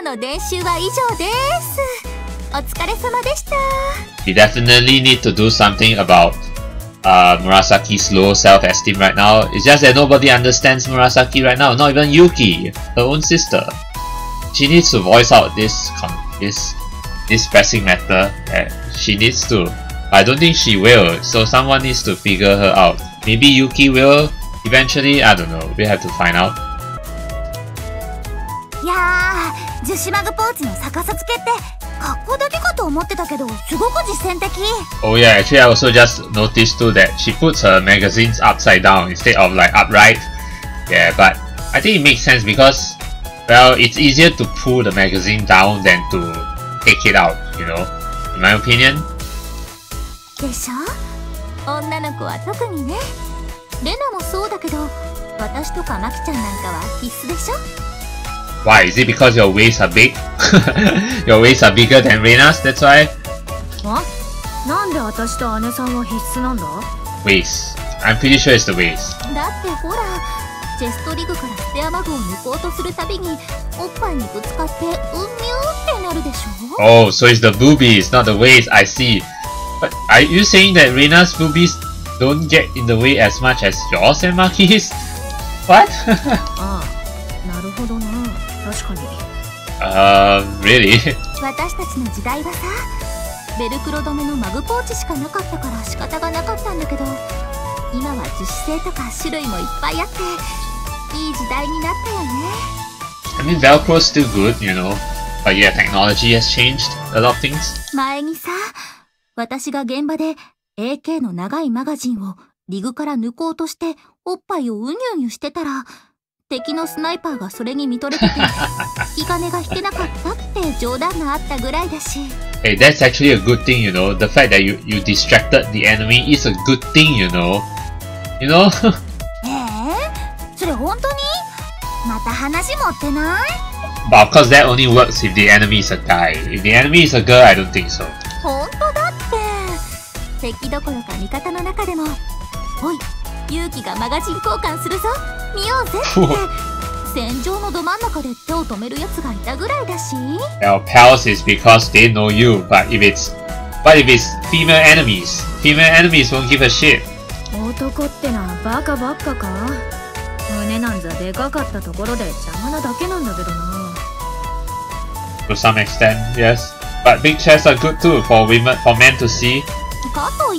今日の練習は以上です。お疲れ様でした。You definitely need to do something about Murasaki's low self-esteem right now. It's just that nobody understands Murasaki right now. Not even Yuki, her own sister. She needs to voice out this pressing matter. She needs to. But I don't think she will. So someone needs to figure her out. Maybe Yuki will eventually. I don't know. We have to find out. いやー、樹脂マグポーチの逆さ付けって格好だけかと思ってたけど、すごく実践的。Oh yeah, actually I also just noticed too that she puts her magazines upside down instead of like upright. Yeah, but I think it makes sense because, well, it's easier to pull the magazine down than to take it out, you know, in my opinion. でしょ?女の子は特にね。レナもそうだけど、私とかマキちゃんなんかは必須でしょ? Why? Is it because your waists are big? Your waists are bigger than Reyna's, that's why? Huh? Waists. I'm pretty sure it's the waists. Oh, so it's the boobies, not the waists, I see. But are you saying that Reyna's boobies don't get in the way as much as yours and Marquis? What? Really? I mean, Velcro's still good, you know. But yeah, technology has changed a lot of things. Hey, that's actually a good thing, you know. The fact that you distracted the enemy is a good thing, you know. You know? But of course that only works if the enemy is a guy. If the enemy is a girl, I don't think so. Our pals is because they know you, but if it's female enemies, won't give a shit. To some extent, yes. But big chests are good too for women, for men to see. Okay.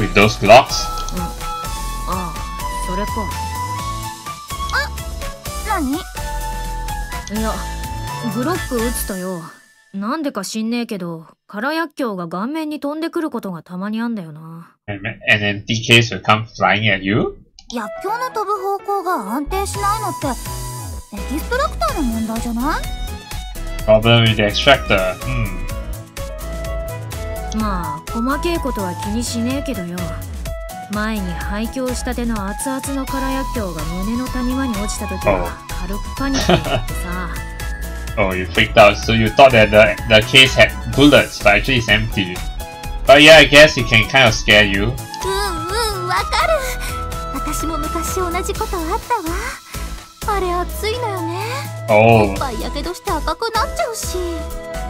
With those blocks? An empty case will come flying at you? Problem with the extractor. Oh. Oh, you freaked out, so you thought that the case had bullets, but actually it's empty. But yeah, I guess it can kind of scare you. Oh.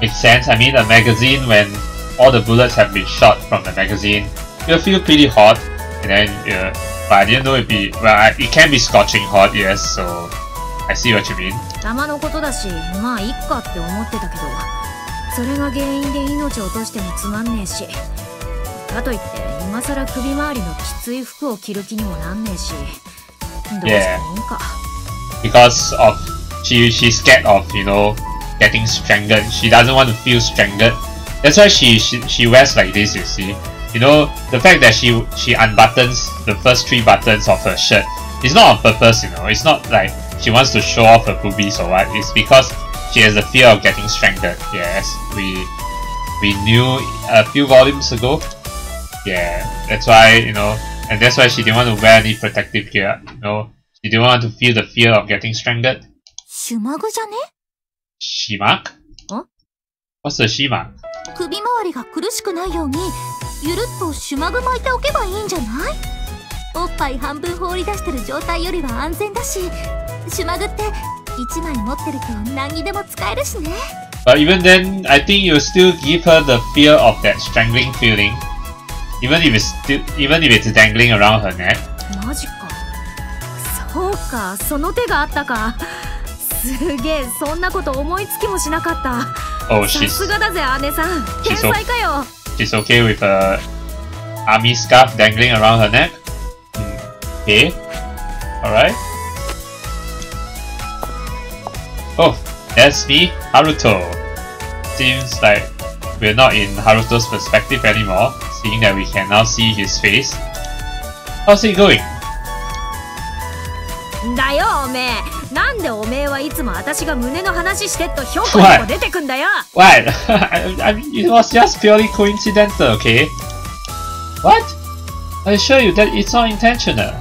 Makes sense, I mean, a magazine, when all the bullets have been shot from the magazine, you'll feel pretty hot, and then, but I didn't know it'd be, well, it can be scorching hot, yes, so... I see what you mean. Yeah. Because of she's scared of, you know, getting strangled. She doesn't want to feel strangled. That's why she wears like this, you see. You know, the fact that she unbuttons the first 3 buttons of her shirt, it's not on purpose, you know. It's not like she wants to show off her boobies or what. It's because she has the fear of getting strangled. Yes, we we knew a few volumes ago. Yeah, that's why, you know, and that's why she didn't want to wear any protective gear, you know. She didn't want to feel the fear of getting strangled. Shumago, jane? Shimak? Huh? What's a shimak? Kubimawari ga kurushiku nai you ni, yurutto shumago maite okeba ii in janai? Oppai hanbun houri dashiteru joutai yori wa anzen da shi, shumagu tte ichimai motteru to nani demo tsukaeru shi ne. But even then, I think you'll still give her the fear of that strangling feeling. Even if it's dangling around her neck. Oh, she's okay with her army scarf dangling around her neck? Okay. Alright. Oh, that's me, Haruto. Seems like we're not in Haruto's perspective anymore, seeing that we can now see his face. How's it going? What? I mean, it was just purely coincidental, okay? What? I assure you that it's not intentional.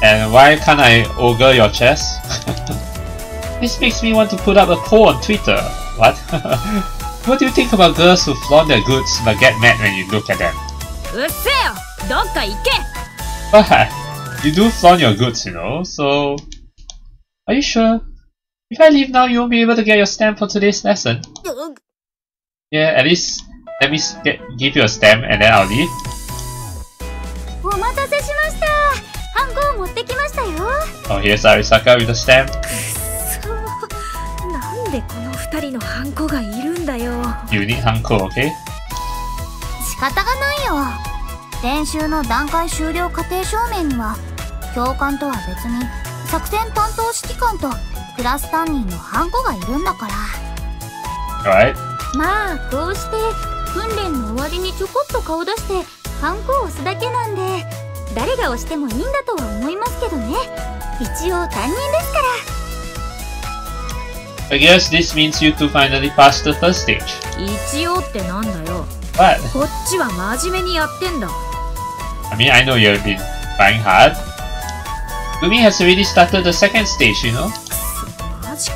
And why can't I ogre your chest? This makes me want to put up a poll on Twitter. What? What do you think about girls who flaunt their goods but get mad when you look at them? But you do flaunt your goods, you know, so... Are you sure? If I leave now, you won't be able to get your stamp for today's lesson. Yeah, at least let me give you a stamp and then I'll leave. Oh, here's Arisaka with a stamp. You need Hanko, okay? Alright. I guess this means you two finally passed the first stage. What? I mean, I know you've been trying hard. Gumi has already started the second stage, you know? Makes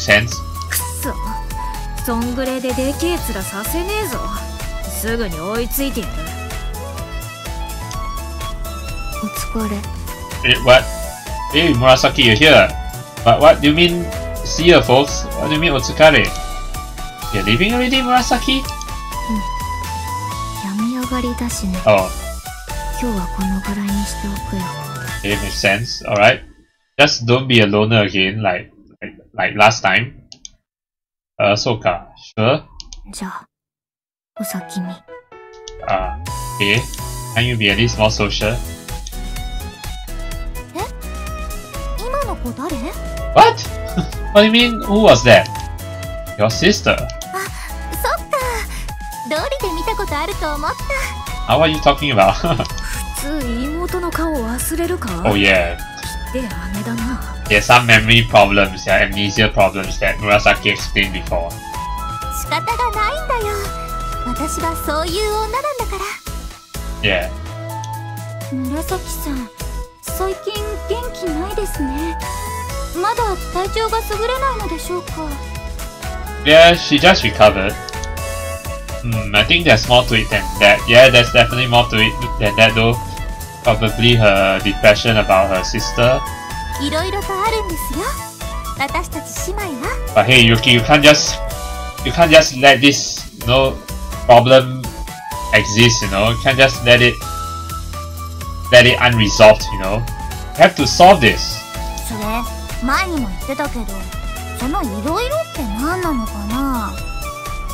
sense. What? Hey, Murasaki, you're here. But what do you mean? See ya, folks. What do you mean, Otsukare? You're leaving already, Murasaki? Oh. It makes sense. Alright. Just don't be a loner again, like last time. Soka, sure. Okay. Can you be at least more social? What? What do you mean? Who was that? Your sister. How are you talking about? Oh yeah. There's some memory problems, yeah, amnesia problems that Murasaki explained before. Yeah. Murasaki-san, lately you're not well. Yeah, she just recovered. I think there's more to it than that. Yeah, there's definitely more to it than that though. Probably her depression about her sister. But hey, Yuki, you can't just let this, you know, problem exist, you know. You can't just let it unresolved, you know. You have to solve this.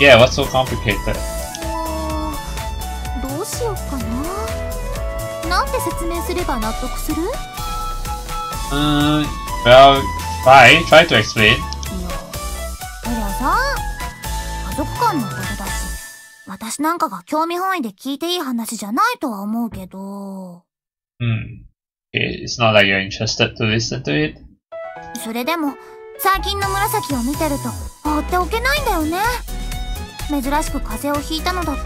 Yeah, what's so complicated? Well, try to explain. 私なんかが興味本位で聞いていい話じゃないとは思うけど。うん。It's not that you're interested to listen to it. それでも、最近の紫を見てると放っておけないんだよね。珍しく風邪をひいたのだって、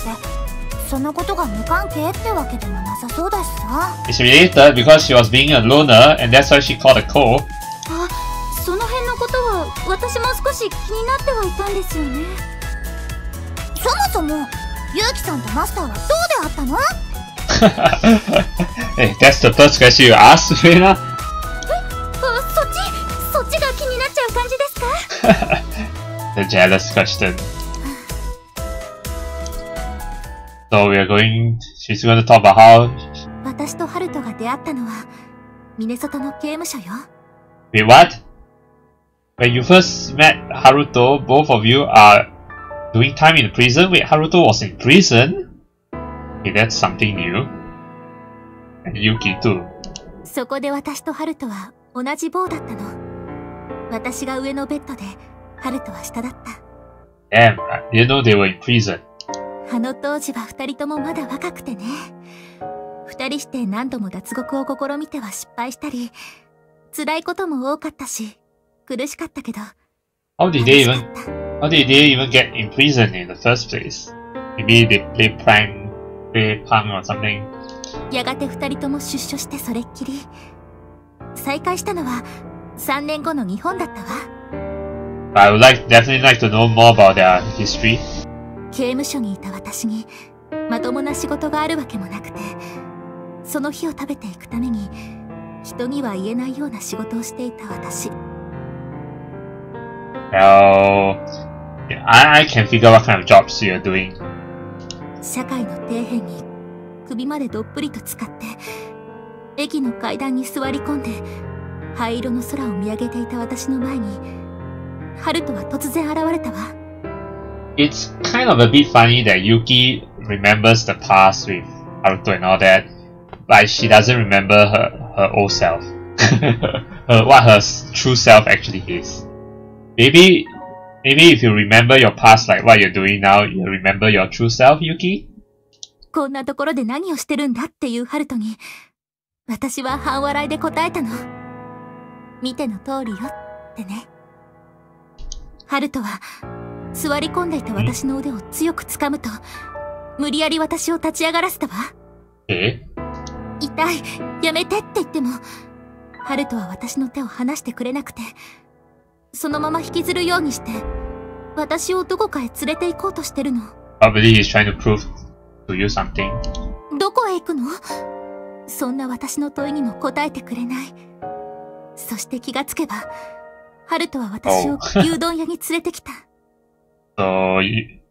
そのことが無関係ってわけでもなさそうだしさ。It's related because she was being a loner and that's why she caught a cold. あ、その辺のことは私も少し気になってはいたんですよね。そもそも、ユウキさんとマスターはどうであったの？ That's the first question you asked, Vera. そっちが気になっちゃう感じですか？ The jealous question. So we are going. She's going to talk about how. 私とハルトが出会ったのはミネソタの刑務所よ。Wait, what? When you first met Haruto, both of you are doing time in prison. Wait, Haruto was in prison? Okay, that's something new. And Yuki too. そこで私とハルトは同じ棒だったの。私が上のベッドで、ハルトは下だった。Damn, you know they were in prison. あの当時は二人ともまだ若くてね。二人して何度も脱獄を試みては失敗したり、辛いことも多かったし、苦しかったけど。How did they even get in prison in the first place? Maybe they play prank or something. やがて二人とも出所してそれっきり。再会したのは3年後の日本だったわ。I would definitely like to know more about their history. 刑務所にいた私にまともな仕事があるわけもなくて、その日を食べていくために人には言えないような仕事をしていた私。Well, I can figure what kind of jobs you're doing. 社会の底辺に首までどっぷりと使って駅の階段に座り込んで灰色の空を見上げていた私の前にハルトは突然現れたわ。 It's kind of a bit funny that Yuki remembers the past with Haruto and all that, but she doesn't remember her old self. What her true self actually is. Maybe if you remember your past, like what you're doing now, you remember your true self, Yuki? こんなところで何をしてるんだっていうハルトに、私は半笑いで答えたの。見ての通りよってね。ハルトは座り込んでいた私の腕を強く掴むと、無理やり私を立ち上がらせたわ。え？痛い、やめてって言っても、ハルトは私の手を離してくれなくて、そのまま引きずるようにして、私をどこかへ連れて行こうとしてるの。Probably he's trying to prove to you something. どこへ行くの？そんな私の問いにも答えてくれない。そして気がつけば、ハルトは私を牛丼屋に連れてきた。So,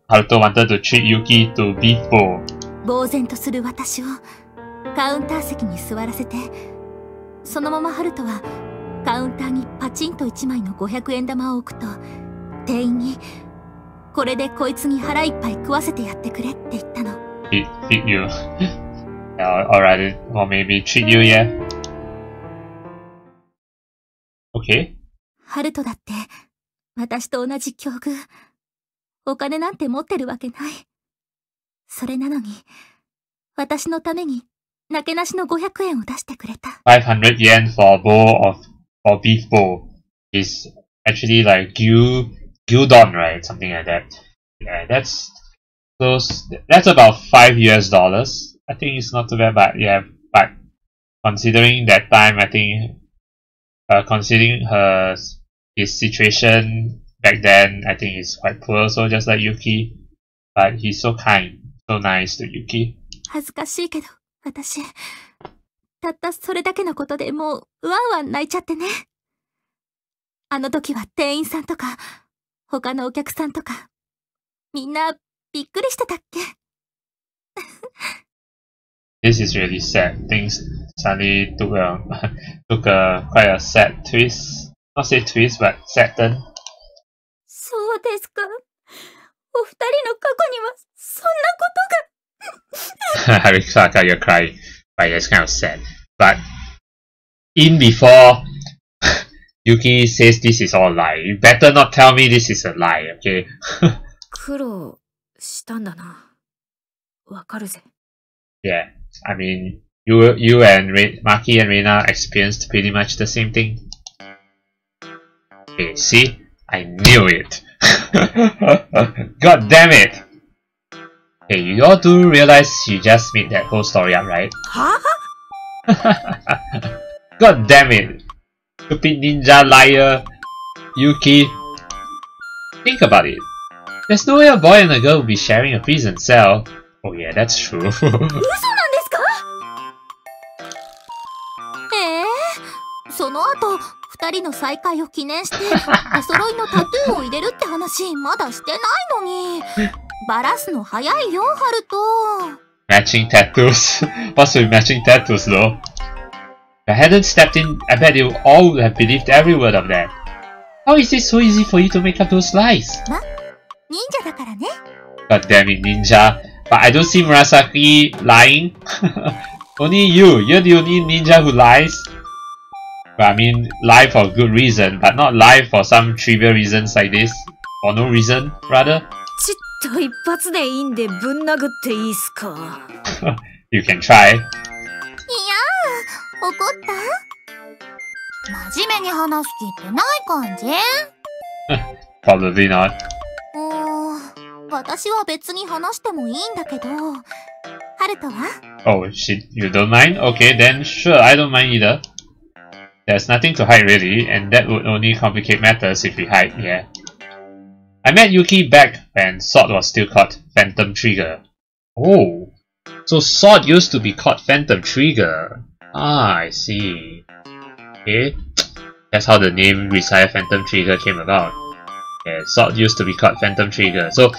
Haruto wanted to treat Yuki to beef bowl. 呆然とする私をカウンター席に座らせて、そのままハルトはカウンターにパチンと1枚の500円玉を置くと、店員にこれでこいつに腹いっぱい食わせてやってくれって言ったの。Treat you. Alright, or maybe treat you, yeah. Okay. ハルトだって私と同じ境遇。お金なんて持ってるわけない。それなのに私のためになけなしの500円を出してくれた。500 yen for a bowl of or beef bowl is actually like gyudon, right? Something like that. Yeah, that's close. That's about $5. I think it's not too bad, but yeah, but considering that time, I think considering his situation back then, I think it's quite poor. So just like Yuki, but he's so kind, so nice to Yuki. 恥ずかしいけど私。たったそれだけのことでもうワンワン泣いちゃってね。あの時は店員さんとか他のお客さんとかみんなびっくりしてたっけ。This is really sad. Things suddenly took a quite a sad twist. Not say twist, but sad turn. そうですか。お二人の過去にはそんなことが。Arisaka, you're crying. Right, that's kind of sad. But in before Yuki says this is all a lie. You better not tell me this is a lie, okay? 苦労したんだな。Yeah, I mean, you and Marquis and Reyna experienced pretty much the same thing. Okay, see? I knew it! God damn it! Okay, you all do realize you just made that whole story up, right? Huh? God damn it! Stupid ninja liar, Yuki. Think about it. There's no way a boy and a girl will be sharing a prison cell. Oh yeah, that's true. Matching tattoos. What's with matching tattoos though? If I hadn't stepped in, I bet you all would have believed every word of that. How is it so easy for you to make up those lies? God damn it, ninja. But I don't see Murasaki lying. Only you. You're the only ninja who lies. Well, I mean, lie for good reason, but not lie for some trivial reasons like this. For no reason, rather. You can try. Probably not. Oh shit, you don't mind? Okay then, sure, I don't mind either. There's nothing to hide really, and that would only complicate matters if we hide, yeah. I met Yuki back when SORD was still called Phantom Trigger. Oh, so SORD used to be called Phantom Trigger. Ah, I see. Okay, that's how the name Grisaia Phantom Trigger came about. Yeah, SORD used to be called Phantom Trigger. So,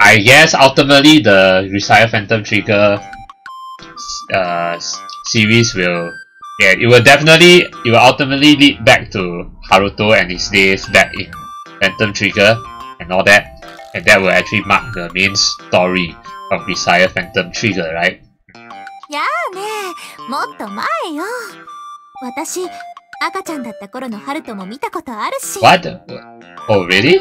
I guess ultimately the Grisaia Phantom Trigger series will... Yeah, it will ultimately lead back to Haruto and his days back in Phantom Trigger and all that. And that will actually mark the main story of Grisaia Phantom Trigger, right? Yeah, ne, motto mae yo. Watashi akachan datta koro no Haruto mo mita koto aru shi. What? Oh, really?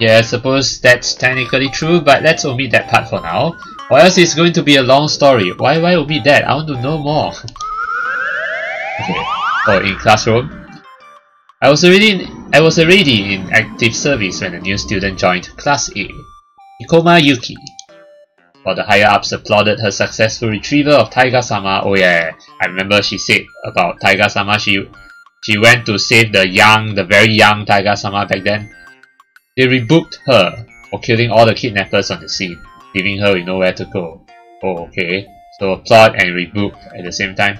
Yeah, I suppose that's technically true, but let's omit that part for now. Or else it's going to be a long story. Why omit that? I want to know more. Okay. Oh, in classroom. I was already in active service when a new student joined Class A, Ikoma Yuki. While the higher-ups applauded her successful retrieval of Taiga-sama. Oh yeah, I remember she said about Taiga-sama. She went to save the very young Taiga-sama back then. They rebuked her for killing all the kidnappers on the scene, leaving her with nowhere to go. Oh, okay. So applaud and rebuke at the same time.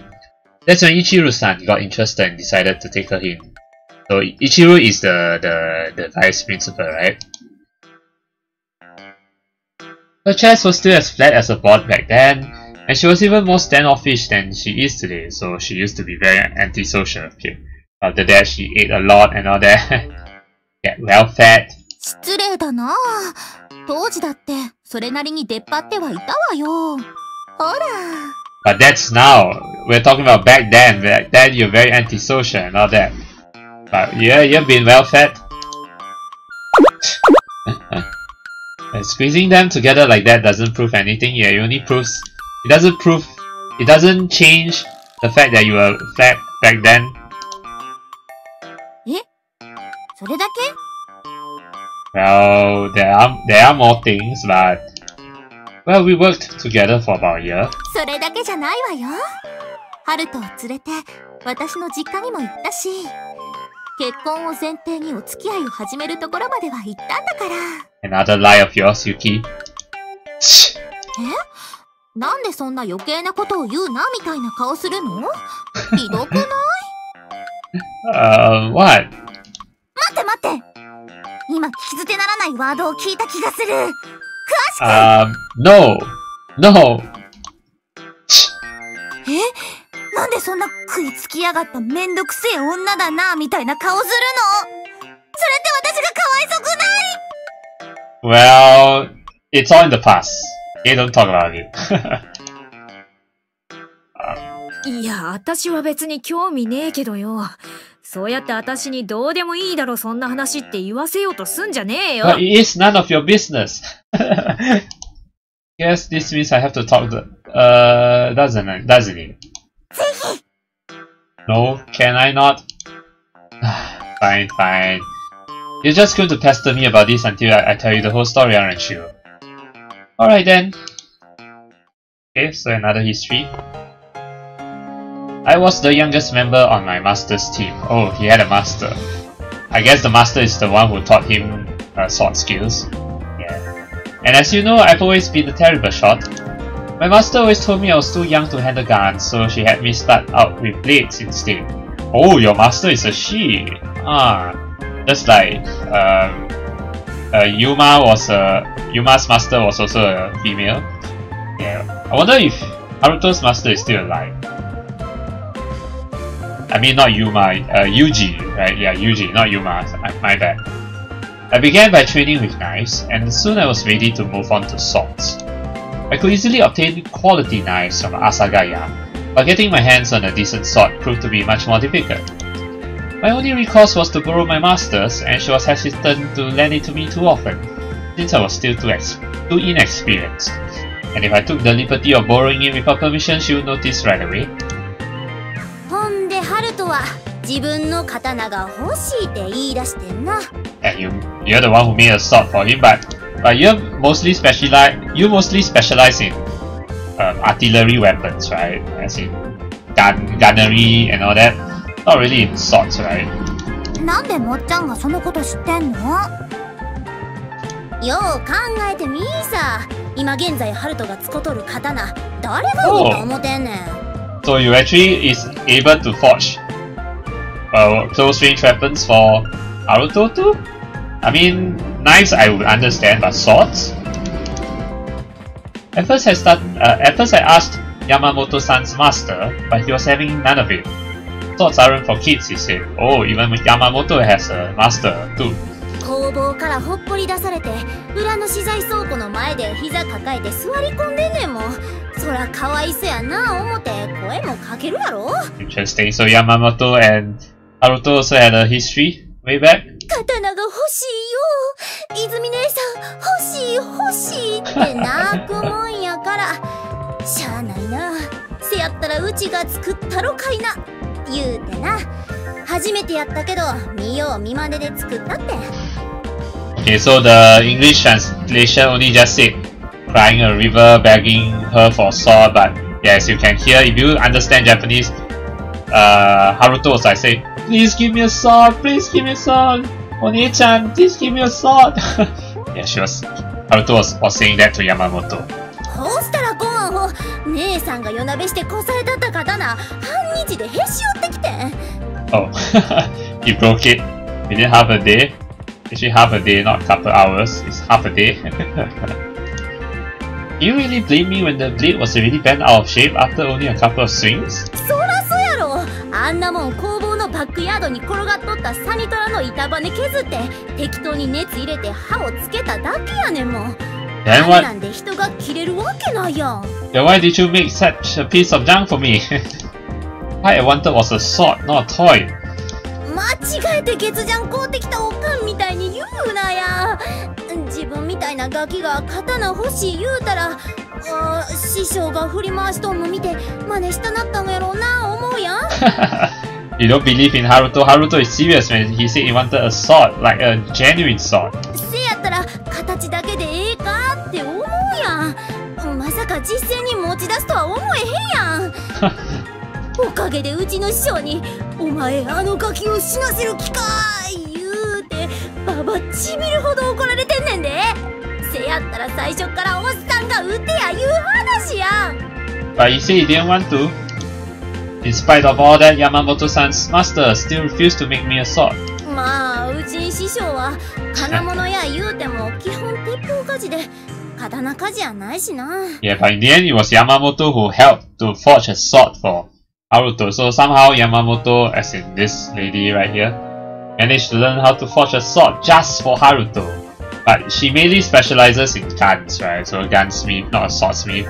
That's when Ichiru-san got interested and decided to take her in. So Ichiru is the vice principal, right? Her chest was still as flat as a board back then, and she was even more standoffish than she is today, so she used to be very antisocial. Okay. After that, she ate a lot and all that. Get well fed. But that's now. We're talking about back then. Back then you're very antisocial and all that. But yeah, you've been well fed. And squeezing them together like that doesn't prove anything. Yeah, it only proves. It doesn't change the fact that you were fed back then. Well, there are more things, but... Well, we worked together for about a year. Another lie of yours, Yuki. What? No. Well, it's all in the past. Yeah, don't talk about it. But it is none of your business. Guess this means I have to talk to doesn't it? No, can I not? Fine, fine. You're just going to pester me about this until I tell you the whole story, aren't you? Alright then. Okay, so another history. I was the youngest member on my master's team. Oh, he had a master. I guess the master is the one who taught him sword skills. Yeah. And as you know, I've always been a terrible shot. My master always told me I was too young to handle guns, so she had me start out with blades instead. Oh, your master is a she! Ah, just like Yuma's master was also a female. Yeah, I wonder if Haruto's master is still alive. I mean, not Yuma, Yuji, right? Yeah, Yuji, not Yuma, my bad. I began by training with knives, and soon I was ready to move on to swords. I could easily obtain quality knives from Asagaya, but getting my hands on a decent sword proved to be much more difficult. My only recourse was to borrow my master's, and she was hesitant to lend it to me too often, since I was still too inexperienced, and if I took the liberty of borrowing it without permission, she would notice right away. And you're the one who made a sword for him, but you mostly specialize in artillery weapons, right? As in gunnery and all that. Not really in swords, right? Oh. So you actually is able to forge close range weapons for Haruto too? I mean, knives I would understand, but swords? At first I asked Yamamoto-san's master, but he was having none of it. Swords aren't for kids, he said. Oh, even Yamamoto has a master too. Interesting, so Yamamoto and Haruto also had a history way back? Okay, so the English translation only just said crying a river, begging her for sword, but yes, you can hear, if you understand Japanese, Haruto was like saying, please give me a sword, please give me a sword, Oni-chan, please give me a sword. Yeah, she was, Haruto was saying that to Yamamoto. Oh, he broke it within half a day. Actually half a day, not a couple hours, it's half a day. Do you really blame me when the blade was already bent out of shape after only a couple of swings? Then why did you make such a piece of junk for me? What I wanted was a sword, not a toy. You don't believe in Haruto. Haruto is serious when he said he wanted a sword, like a genuine sword. But he said he didn't want to. In spite of all that, Yamamoto-san's master still refused to make me a sword. Yeah, but in the end, it was Yamamoto who helped to forge a sword for Haruto. So somehow Yamamoto, as in this lady right here, managed to learn how to forge a sword just for Haruto. But she mainly specializes in guns, right? So a gunsmith, not a swordsmith.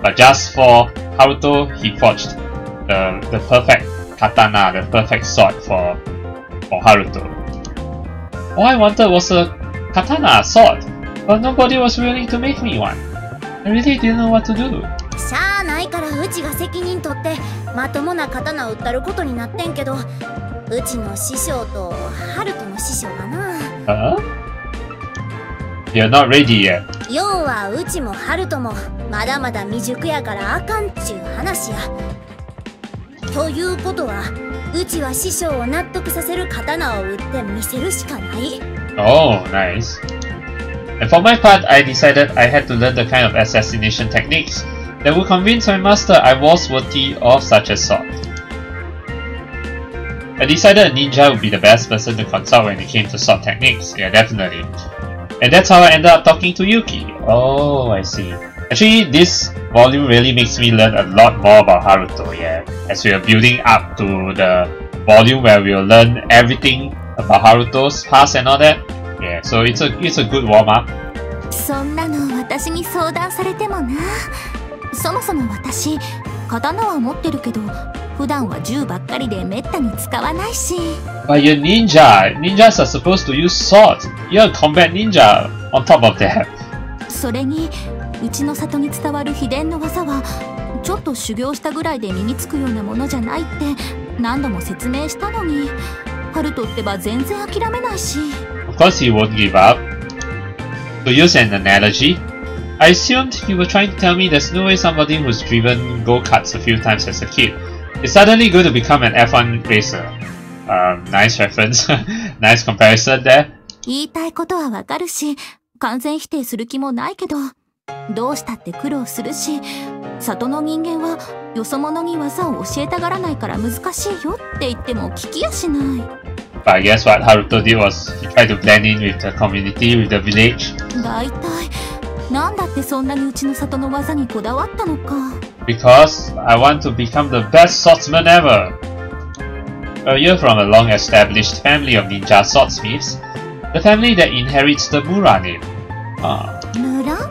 But just for Haruto, he forged the perfect katana, the perfect sword for Haruto. All I wanted was a katana sword, but nobody was willing to make me one. I really didn't know what to do. Huh? You're not ready yet. Oh, nice. And for my part, I decided I had to learn the kind of assassination techniques that would convince my master I was worthy of such a sort. I decided a ninja would be the best person to consult when it came to sword techniques, yeah, definitely. And that's how I ended up talking to Yuki. Oh, I see. Actually, this volume really makes me learn a lot more about Haruto, yeah, as we are building up to the volume where we will learn everything about Haruto's past and all that. Yeah, so it's a good warm up. But you're ninja. Ninjas are supposed to use swords. You're a combat ninja. On top of that. Of course he won't give up. To use an analogy, I assumed he was trying to tell me there's no way somebody who's driven go-karts a few times as a kid is suddenly going to become an F1 racer. Nice reference, nice comparison there. But guess what Haruto did was he tried to blend in with the community, with the village. Because I want to become the best swordsman ever. Well, you're from a long-established family of ninja swordsmiths, the family that inherits the Mura name. Mura?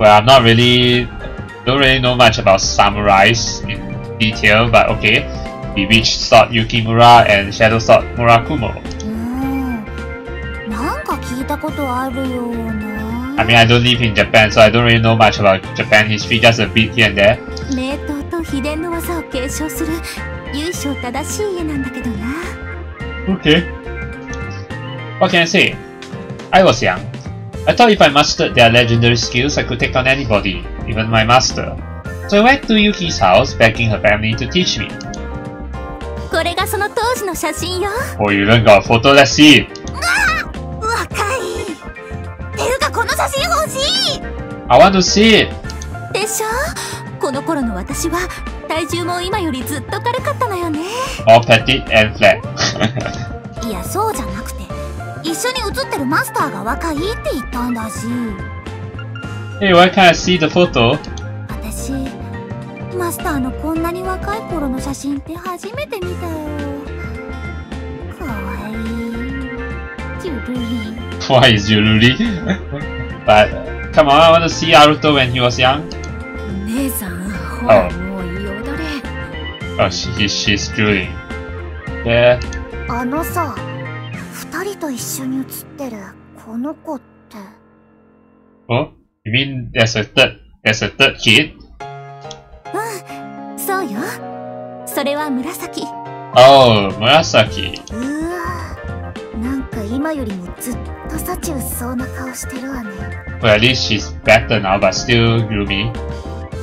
Well, I'm not really... don't really know much about samurais in detail, but okay. Bewitched Sword Yukimura and Shadow Sword Murakumo. I mean, I don't live in Japan, so I don't really know much about Japan history, just a bit here and there. Okay. What can I say? I was young. I thought if I mastered their legendary skills, I could take on anybody, even my master. So I went to Yuki's house, begging her family to teach me. Oh, you even got a photo, let's see it! I want to see it! All petite and flat. Hey, why can't I see the photo? Why is Yuluri? But come on, I want to see Haruto when he was young. Oh, oh, she's drooling. Yeah. Oh, you mean there's a third kid? Oh, Murasaki. Well, at least she's better now, but still gloomy.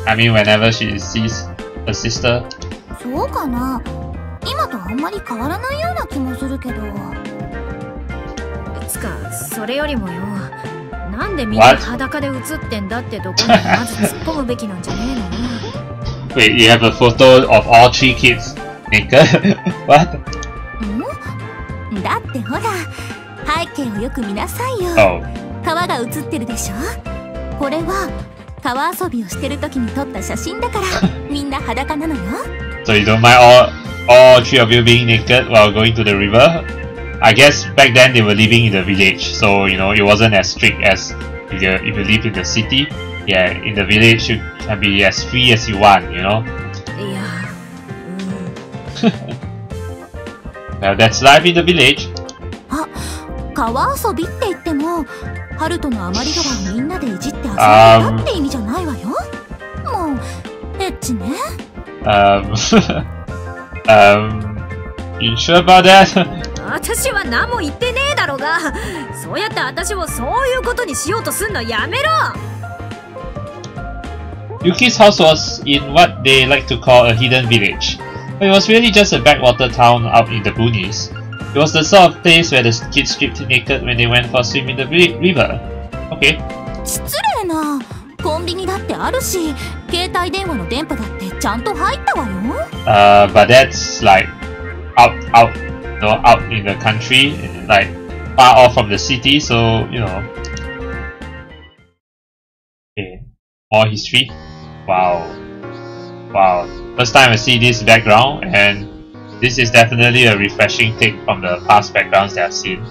I mean, whenever she sees her sister. What? Wait, you have a photo of all three kids naked? What? Oh. So you don't mind all three of you being naked while going to the river? I guess back then they were living in the village, so you know it wasn't as strict as if you live in the city. Yeah, in the village you can be as free as you want, you know. Yeah. That's life in the village. You sure about that? 私は何も言ってねえだろうが、そうやって私をそういうことにしようとすんのやめろ。Yuki's house was in what they like to call a hidden village, but it was really just a backwater town out in the boonies. It was the sort of place where the kids stripped naked when they went for a swim in the river. Okay. 失礼な。コンビニだってあるし、携帯電話の電波だってちゃんと入ったわよ。But that's like out. You know, out in the country, like far off from the city, so you know. Okay, more history. Wow, wow. First time I see this background, and this is definitely a refreshing take from the past backgrounds that I've seen.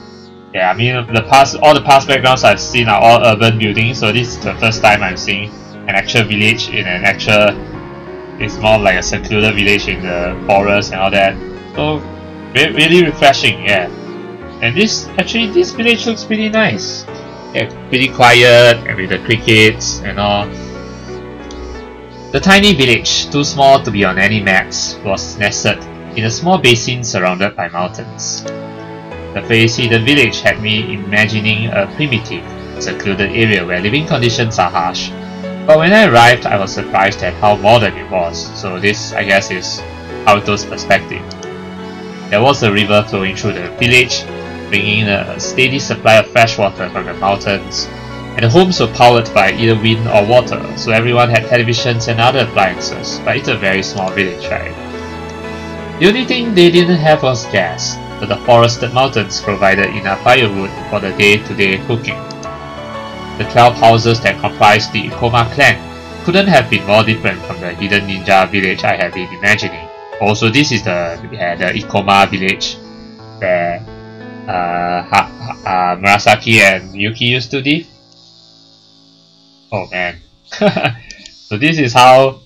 Yeah, I mean all the past backgrounds I've seen are all urban buildings, so this is the first time I'm seeing an actual village in an actual. It's more like a circular village in the forest and all that. So. Really refreshing, yeah. And this village looks pretty nice. Yeah, pretty quiet and with the crickets and all. The tiny village, too small to be on any maps, was nestled in a small basin surrounded by mountains. The phrase hidden village had me imagining a primitive, secluded area where living conditions are harsh. But when I arrived, I was surprised at how modern it was. So this, I guess, is Haruto's perspective. There was a river flowing through the village, bringing a steady supply of fresh water from the mountains, and the homes were powered by either wind or water, so everyone had televisions and other appliances, but it's a very small village, right? The only thing they didn't have was gas, but the forested mountains provided enough firewood for the day-to-day cooking. The 12 houses that comprised the Ikoma clan couldn't have been more different from the hidden ninja village I had been imagining. Also, this is the Ikoma village where Murasaki and Yuki used to live. Oh man! So this is how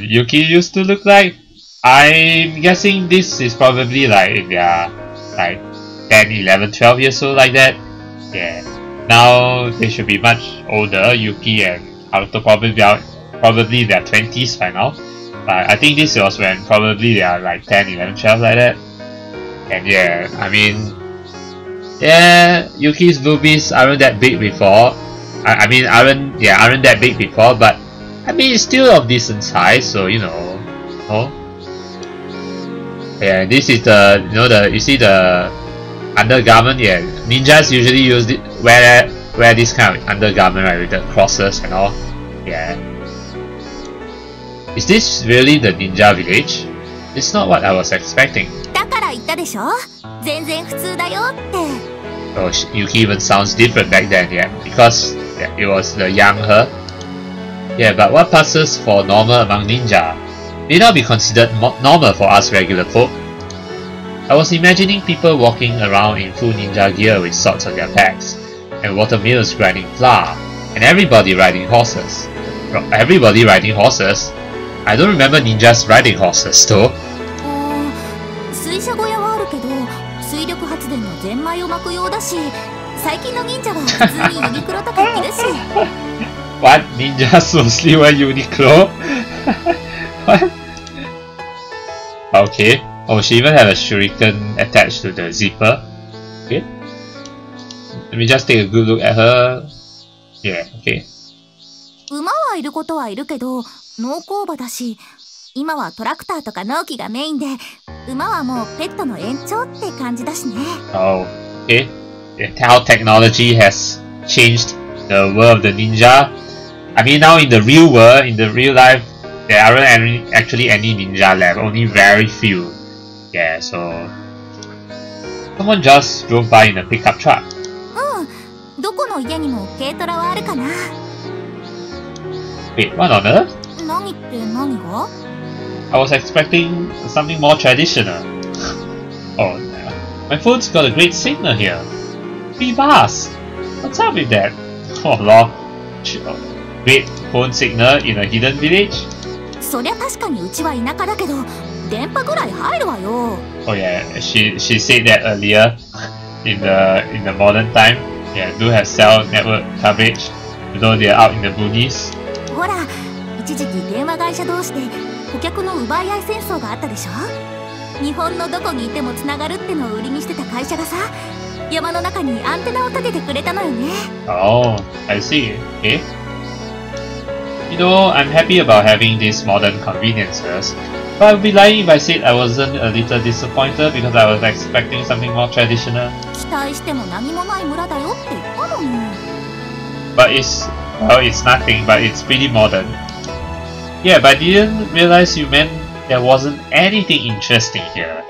Yuki used to look like. I'm guessing this is probably like in their like 10, 11, 12 years old like that. Yeah. Now they should be much older. Yuki and Haruto probably their 20s by now. I think this was when probably they are like 10, 11, 12 like that. And yeah, I mean, yeah, Yuki's boobies aren't that big before. I mean, aren't that big before, but I mean, it's still of decent size, so you know. Oh, yeah, this is the, you know, the, you see the undergarment. Yeah, ninjas usually use it, wear this kind of undergarment, right, with the crosses and all. Yeah. Is this really the ninja village? It's not what I was expecting. Oh, Yuki even sounds different back then, yeah, because it was the young her. Yeah, but what passes for normal among ninja may not be considered normal for us regular folk. I was imagining people walking around in full ninja gear with swords on their backs, and watermills grinding flour, and everybody riding horses. Everybody riding horses? I don't remember ninjas riding horses though. What? Ninjas mostly wear Uniqlo? What? Okay. Oh, she even had a shuriken attached to the zipper. Okay. Let me just take a good look at her. Yeah, okay. Oh, okay. How technology has changed the world of the ninja. I mean, now in the real world, in the real life, there aren't actually any ninja left, only very few. Yeah, so... Someone just drove by in a pickup truck. Wait, what on earth? I was expecting something more traditional. Oh no. My phone's got a great signal here. 3 bars! What's up with that? Oh lord. Great phone signal in a hidden village? Oh yeah, she said that earlier in the modern time. Yeah, do have cell network coverage, though they are out in the boonies. Oh, I see. Okay. You know, I'm happy about having these modern conveniences, but I would be lying if I said I wasn't a little disappointed because I was expecting something more traditional. But it's... well, it's nothing, but it's pretty modern. Yeah, but I didn't realize you meant there wasn't anything interesting here.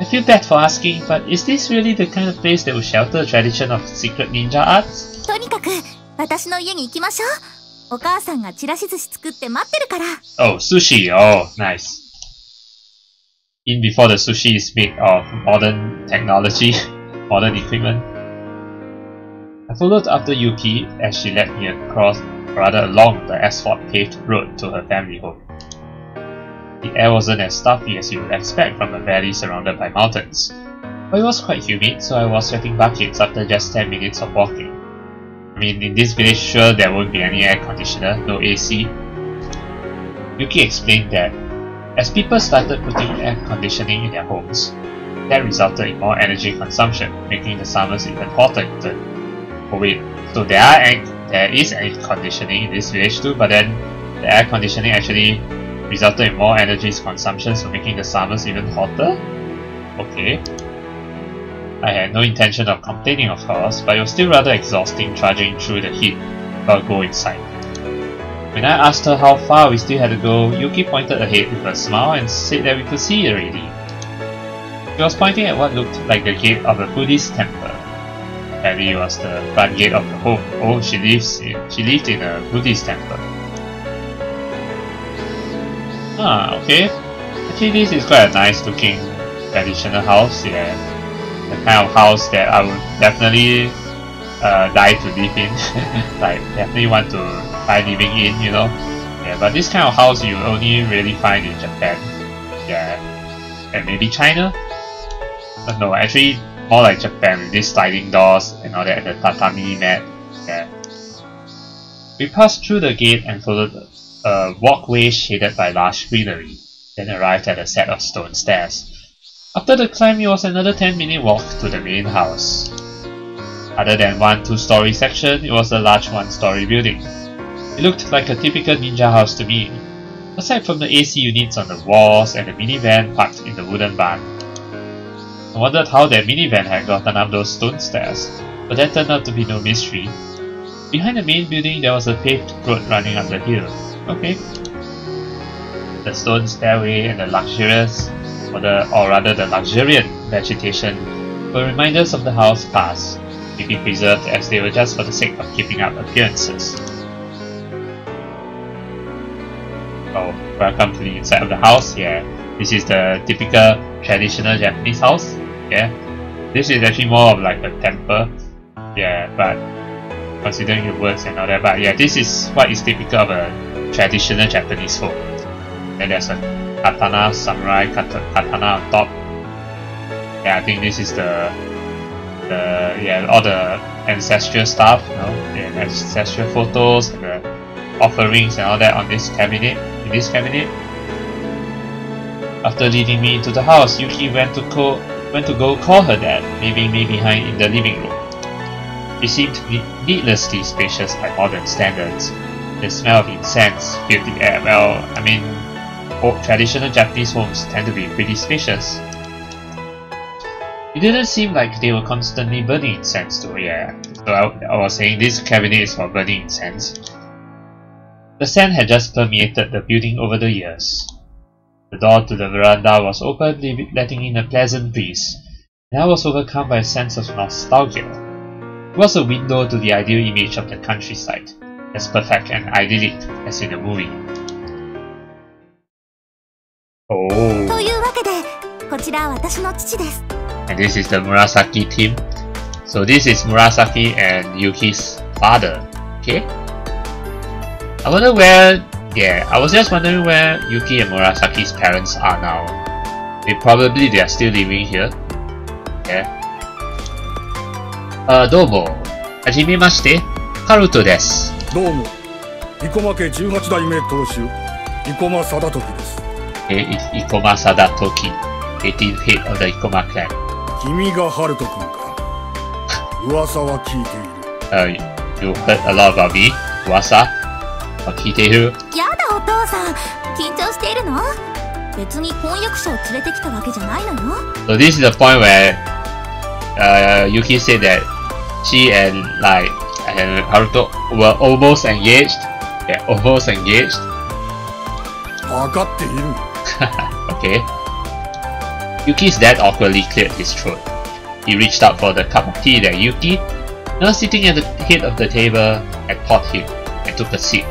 I feel bad for asking, but is this really the kind of place that will shelter the tradition of secret ninja arts? Oh, sushi! Oh, nice. In before the sushi is made of modern technology, modern equipment. I followed after Yuki as she led me across, rather along the asphalt-paved road to her family home. The air wasn't as stuffy as you would expect from a valley surrounded by mountains, but it was quite humid, so I was sweating buckets after just 10 minutes of walking. I mean, in this village, sure, there won't be any air conditioner, no AC. Yuki explained that as people started putting air conditioning in their homes, that resulted in more energy consumption, making the summers even hotter. Oh wait, so there is air conditioning in this village too, but then the air conditioning actually resulted in more energy consumption, so making the summers even hotter? Okay. I had no intention of complaining, of course, but it was still rather exhausting trudging through the heat without going inside. When I asked her how far we still had to go, Yuki pointed ahead with a smile and said that we could see it already. She was pointing at what looked like the gate of a Buddhist temple. Apparently it was the front gate of the home. Oh, she lived in a Buddhist temple. Ah, okay. Actually, this is quite a nice looking traditional house, yeah. The kind of house that I would definitely die to live in. Like, definitely want to try living in, you know. Yeah, but this kind of house you only really find in Japan. Yeah, and maybe China. But no, actually more like Japan with these sliding doors and all that, and the tatami mat. Yeah. We passed through the gate and followed a walkway shaded by lush greenery, then arrived at a set of stone stairs. After the climb, it was another 10-minute walk to the main house. Other than one 2-story section, it was a large 1-story building. It looked like a typical ninja house to me, aside from the AC units on the walls and the minivan parked in the wooden barn. I wondered how their minivan had gotten up those stone stairs, but that turned out to be no mystery. Behind the main building, there was a paved road running up the hill. Okay. The stone stairway and the luxuriant vegetation were reminders of the house's past, being preserved as they were just for the sake of keeping up appearances. Oh, welcome to the inside of the house. Yeah, this is the typical traditional Japanese house. Yeah, this is actually more of like a temple. Yeah, but considering it works and all that, but yeah, this is what is typical of a traditional Japanese home. And there's a katana, samurai katana on top. Yeah, I think this is all the ancestral stuff, you know, the ancestral photos and the offerings and all that on this cabinet, in this cabinet. After leading me into the house, Yuki went to go call her dad, leaving me behind in the living room. It seemed needlessly spacious by modern standards. The smell of incense filled the air. Well, I mean, traditional Japanese homes tend to be pretty spacious. It didn't seem like they were constantly burning incense though, yeah. So I was saying this cabinet is for burning incense. The sand had just permeated the building over the years. The door to the veranda was open, letting in a pleasant breeze, and I was overcome by a sense of nostalgia. It was a window to the ideal image of the countryside, as perfect and idyllic as in a movie. Oh. And this is the Murasaki team. So this is Murasaki and Yuki's father. Okay. I wonder where. Yeah, I was just wondering where Yuki and Murasaki's parents are now. Probably they are still living here. Yeah. Domo. Hajimemashite, Haruto desu. Domo. Ikoma ke 18 代目当主Ikoma Sadatoki desu. Okay, it's Ikoma Sadatoki, 18th head of the Ikoma clan. Kimi ga Haruto-kun ka. Uwasa wa kiiteiru. You heard a lot about me. Uwasa wa kiiteiru. Yada, Oto-san. Kinchou shiteiru no? So this is the point where Yuki said that she and Haruto were almost engaged. Yeah, almost engaged. Okay. Yuki's dad awkwardly cleared his throat. He reached out for the cup of tea that Yuki, now sitting at the head of the table, had poured him and took a sip.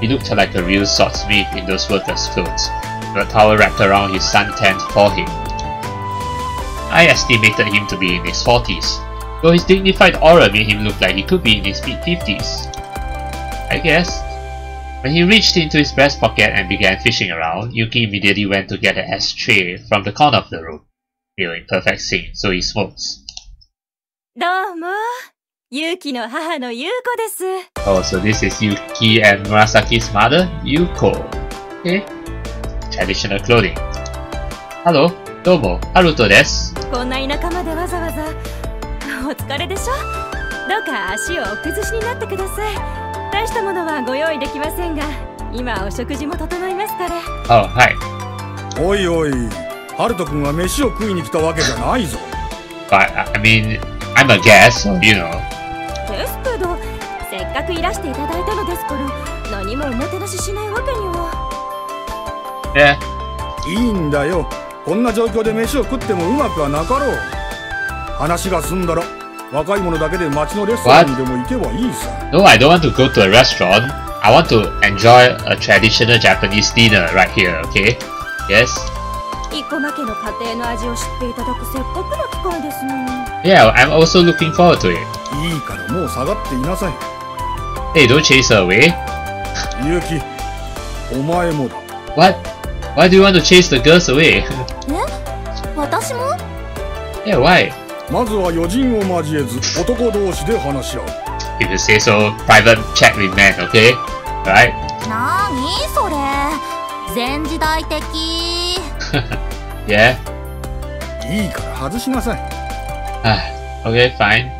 He looked like a real swordsmith in those workers' clothes, a towel wrapped around his sun-tanned forehead. I estimated him to be in his 40s, though his dignified aura made him look like he could be in his mid-50s, I guess. When he reached into his breast pocket and began fishing around, Yuki immediately went to get an ashtray from the corner of the room. They were in perfect sync, so he smokes. Oh, so this is Yuki and Murasaki's mother, Yuko. Okay. Traditional clothing. Hello, Domo, Haruto desu. Oh, hi. Oi, oi. Haruto-kun wa meshi o kui ni kita wake ja nai zo. But, I mean, I'm a guest, so you know. Yeah. What? No, I don't want to go to a restaurant. I want to enjoy a traditional Japanese dinner right here, okay? Yes? Yeah, I'm also looking forward to it. Hey, don't chase her away. Yuki, what? Why do you want to chase the girls away? Yeah, why? If you say so, private chat with men, okay? Right? Yeah? Okay, fine.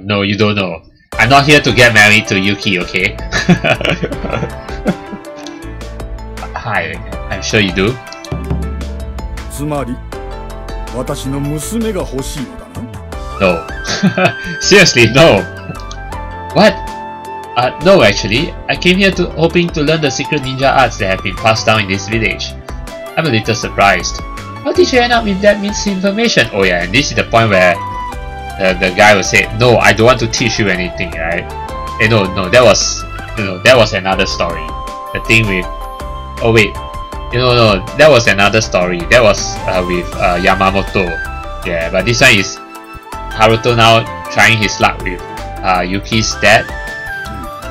No, you don't know. I'm not here to get married to Yuki, okay? Hi, I'm sure you do. No. Seriously, no. What? No, actually. I came here hoping to learn the secret ninja arts that have been passed down in this village. I'm a little surprised. How did you end up with that misinformation? Oh yeah, and this is the point where the guy will say, no, I don't want to teach you anything, right? And no, that was another story. The thing with... Oh wait, that was another story. That was with Yamamoto. Yeah, but this one is Haruto now trying his luck with Yuki's dad.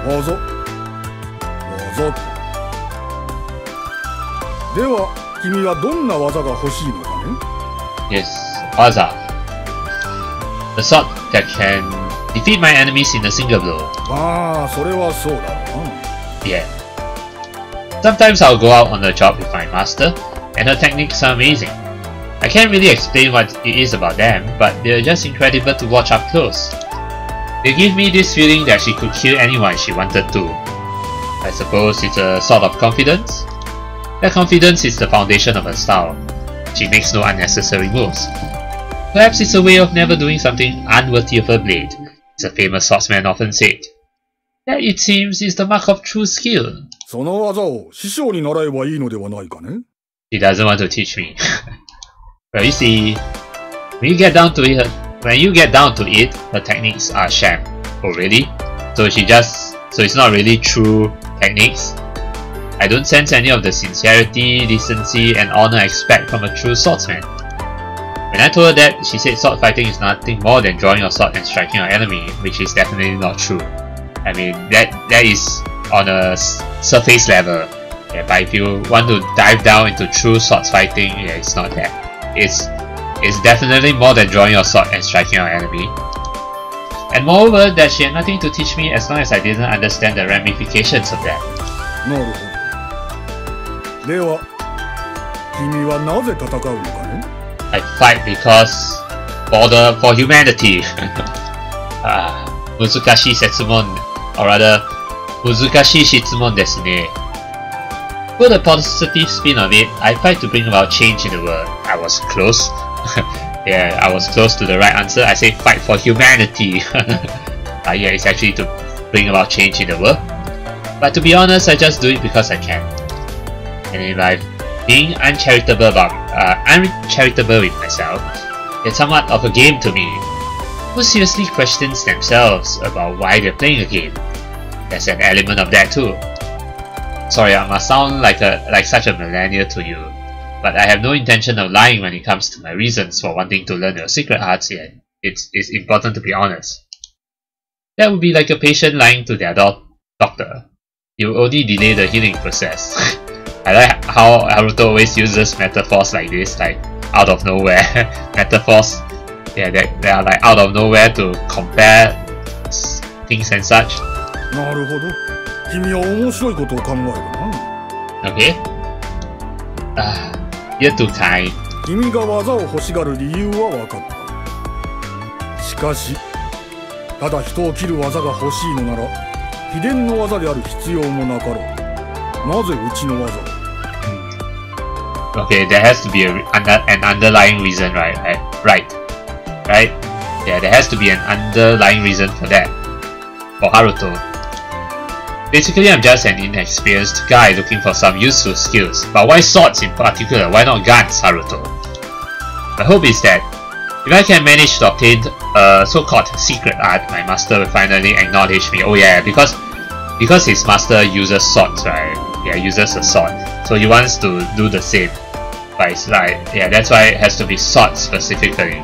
Yes, Waza. The sword that can defeat my enemies in a single blow. Yeah. Sometimes I'll go out on a job with my master, and her techniques are amazing. I can't really explain what it is about them, but they're just incredible to watch up close. They give me this feeling that she could kill anyone she wanted to. I suppose it's a sort of confidence. That confidence is the foundation of her style. She makes no unnecessary moves. Perhaps it's a way of never doing something unworthy of her blade, as a famous swordsman often said. That, it seems, is the mark of true skill. She doesn't want to teach me. Well, you see, when you get down to it, her techniques are sham. Oh really? So it's not really true techniques. I don't sense any of the sincerity, decency, and honor I expect from a true swordsman. When I told her that, she said sword fighting is nothing more than drawing your sword and striking your enemy, which is definitely not true. I mean, that is on a surface level. Yeah, but if you want to dive down into true sword fighting, yeah, it's not that. It's definitely more than drawing your sword and striking your enemy. And moreover, that she had nothing to teach me as long as I didn't understand the ramifications of that. I fight because for humanity. Muzukashi setsumon, or rather, muzukashi shitsumon desu ne. Put a positive spin on it, I fight to bring about change in the world. I was close. Yeah, I was close to the right answer. I say fight for humanity. Yeah, it's actually to bring about change in the world. But to be honest, I just do it because I can. And in life, being uncharitable with myself, it's somewhat of a game to me. Who seriously questions themselves about why they're playing a game? There's an element of that too. Sorry, I must sound like such a millennial to you, but I have no intention of lying when it comes to my reasons for wanting to learn your secret arts yet. It's important to be honest. That would be like a patient lying to their doctor. You only delay the healing process. I like how Haruto always uses metaphors like this, like out of nowhere. Metaphors, yeah, they are like out of nowhere to compare things and such. Okay. You're too kind. Okay, there has to be an underlying reason, right? Right? Yeah, there has to be an underlying reason for that. For Haruto. Basically, I'm just an inexperienced guy looking for some useful skills. But why swords in particular? Why not guns, Haruto? My hope is that if I can manage to obtain a so-called secret art, my master will finally acknowledge me. Oh yeah, because his master uses swords, right? Yeah, uses a sword. So he wants to do the same. But it's like, yeah, that's why it has to be swords specifically.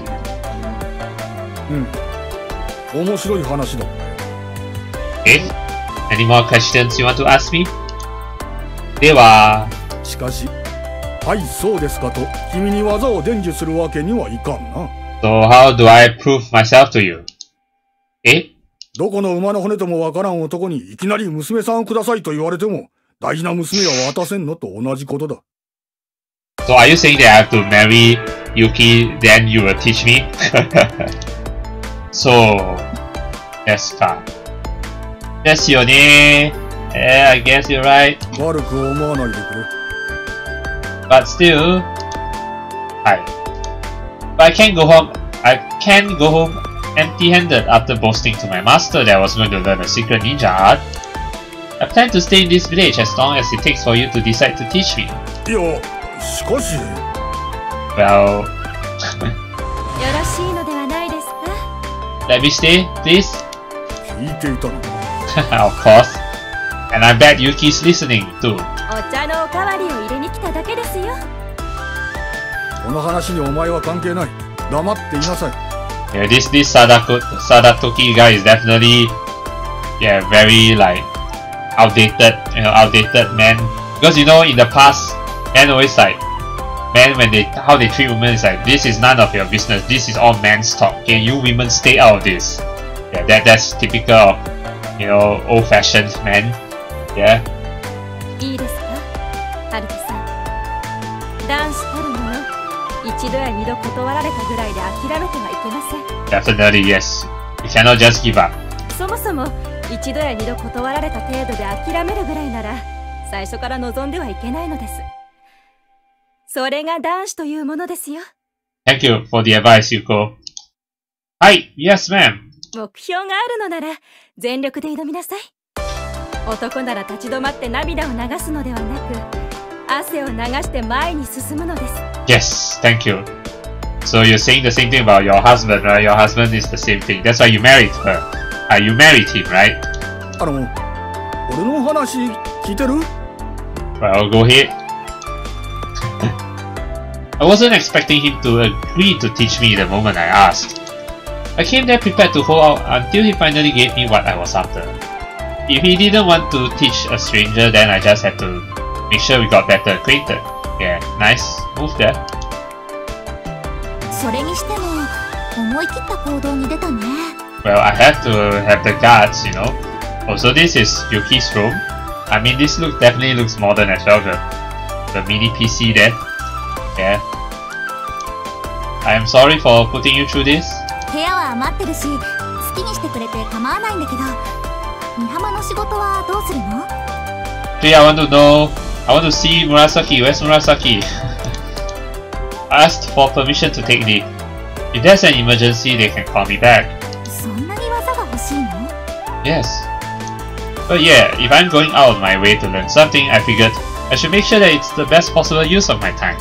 Okay? Any more questions you want to ask me? Dewa. So how do I prove myself to you? Eh? So are you saying that I have to marry Yuki, then you will teach me? So, yes, that's your name. Yeah, I guess you're right. But still, but I can't go home. I can go home empty-handed after boasting to my master that I was going to learn a secret ninja art. I plan to stay in this village as long as it takes for you to decide to teach me. Well... Let me stay, please? Of course. And I bet Yuki's listening too. Yeah, this Sadatoki guy is definitely, yeah, very like outdated, you know, outdated man. Because you know, in the past, men always like, men when how they treat women is like, this is none of your business. This is all men's talk. Okay, you women stay out of this. Yeah, that's typical of, you know, old-fashioned men. Yeah. Definitely yes. You cannot just give up. Thank you for the advice, Yuko. Hi, yes, ma'am. Yes, thank you. So you're saying the same thing about your husband, right? Your husband is the same thing. That's why you married her. You married him, right? Well, go ahead. I wasn't expecting him to agree to teach me the moment I asked. I came there prepared to hold out until he finally gave me what I was after. If he didn't want to teach a stranger, then I just had to make sure we got better acquainted. Yeah, nice move there. Well, I have to have the guards, you know. Also, this is Yuki's room. I mean, this look definitely looks modern as well. The mini PC there. Yeah. I am sorry for putting you through this. Hey, I want to know. I want to see Murasaki. Where's Murasaki? I asked for permission to take leave. If there's an emergency, they can call me back. Yes. But yeah, if I'm going out of my way to learn something, I figured I should make sure that it's the best possible use of my time.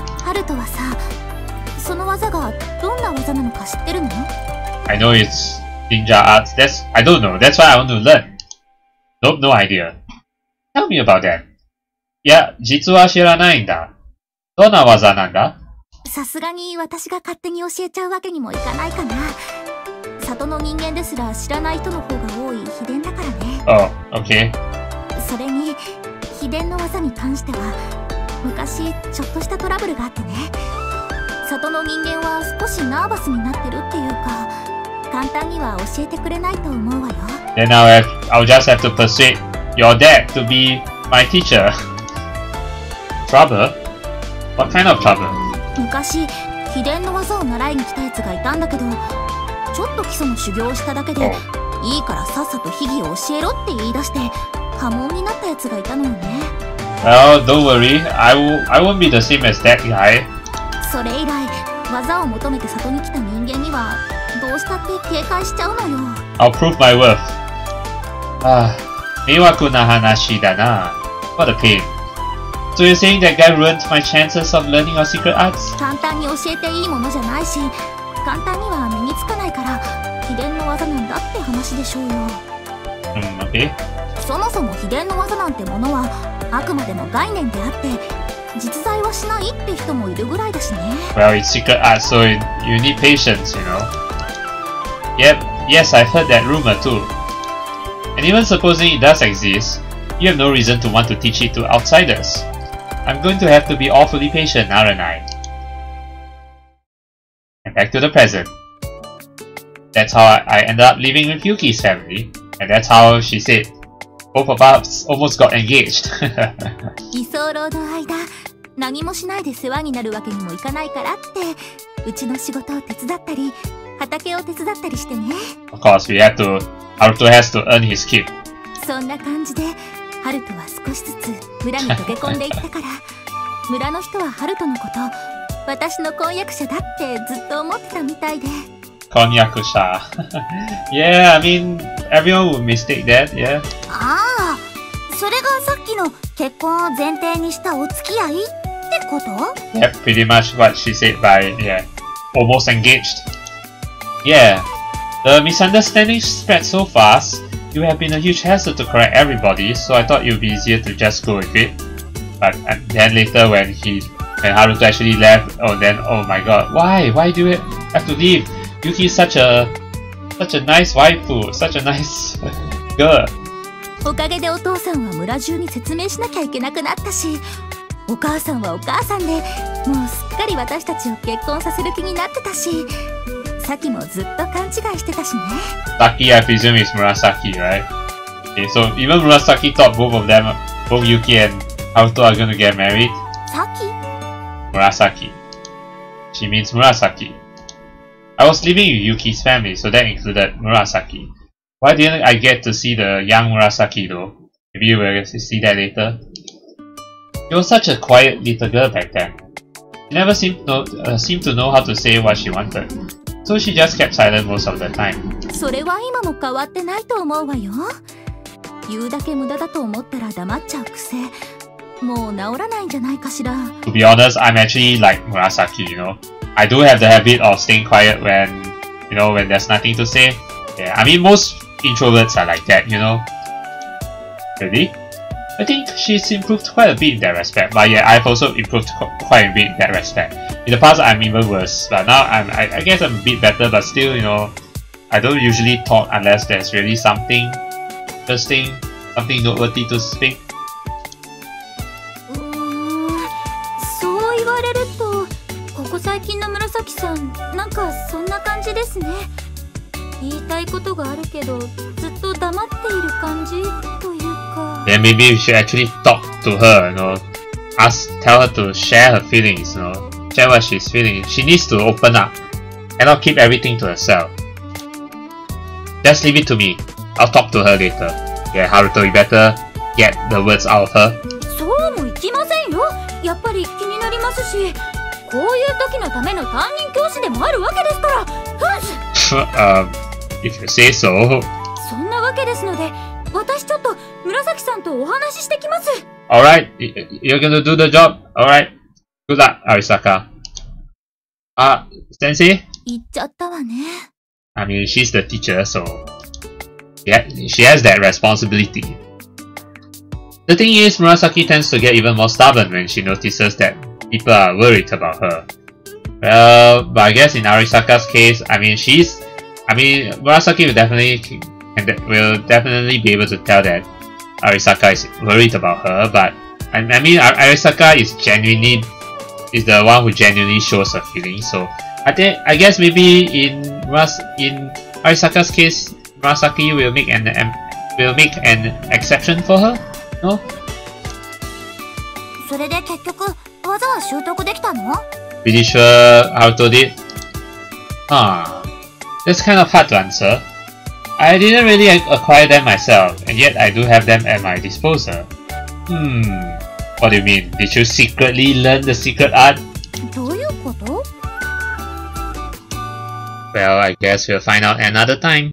I know it's ninja arts, I don't know, that's why I want to learn. Nope, no idea. Tell me about that. Yeah, jitsu wa shiranai nda. Donna waza nanda? Oh, okay. Then I'll just have to persuade your dad to be my teacher. Trouble? What kind of trouble? Oh. Well, don't worry, I won't be the same as that guy. I'll prove my worth. What a pain. So you're saying that guy ruined my chances of learning our secret arts? Okay. Well, it's secret art, so you need patience, you know. Yep, yes, I've heard that rumor too. And even supposing it does exist, you have no reason to want to teach it to outsiders. I'm going to have to be awfully patient, aren't I? And back to the present. That's how I ended up living with Yuki's family, and that's how she said. Both of us almost got engaged. Of course, we have to. Haruto has to earn his keep. Konyakusha. Yeah, I mean, everyone would mistake that, yeah. Yeah, pretty much what she said by, yeah, almost engaged. Yeah, the misunderstanding spread so fast, you have been a huge hassle to correct everybody, so I thought it would be easier to just go with it. But then later when Haruto actually left, oh my god, why do you have to leave? Yuki is such a nice waifu, such a nice girl. Saki, I presume, is Murasaki, right? Okay, so even Murasaki thought both Yuki and Haruto are gonna get married. Saki? Murasaki. She means Murasaki. I was living with Yuki's family, so that included Murasaki. Why didn't I get to see the young Murasaki though? Maybe we'll see that later. She was such a quiet little girl back then. She never seemed to know how to say what she wanted, so she just kept silent most of the time. To be honest, I'm actually like Murasaki, you know. I do have the habit of staying quiet when, you know, when there's nothing to say. Yeah, I mean, most introverts are like that, you know. Really? I think she's improved quite a bit in that respect, but yeah, I've also improved quite a bit in that respect. In the past, I'm even worse, but now I guess I'm a bit better, but still, you know, I don't usually talk unless there's really something interesting, something noteworthy to speak. Then maybe we should actually talk to her, you know, tell her to share her feelings, you know, share what she's feeling. She needs to open up and not keep everything to herself. Just leave it to me. I'll talk to her later. Yeah, Haruto, you better get the words out of her. If you say so. Alright, you're gonna do the job. Alright. Good luck, Arisaka. Sensei? I mean, she's the teacher, so yeah, she has that responsibility. The thing is, Murasaki tends to get even more stubborn when she notices that people are worried about her. Well, but I guess in Arisaka's case, I mean, Murasaki will definitely be able to tell that Arisaka is worried about her, but I mean, Arisaka is the one who genuinely shows her feelings. So I guess maybe in Arisaka's case, Murasaki will make an exception for her. No? Pretty sure Haruto did. Huh. That's kind of hard to answer. I didn't really acquire them myself, and yet I do have them at my disposal. What do you mean? Did you secretly learn the secret art? Well, I guess we'll find out another time.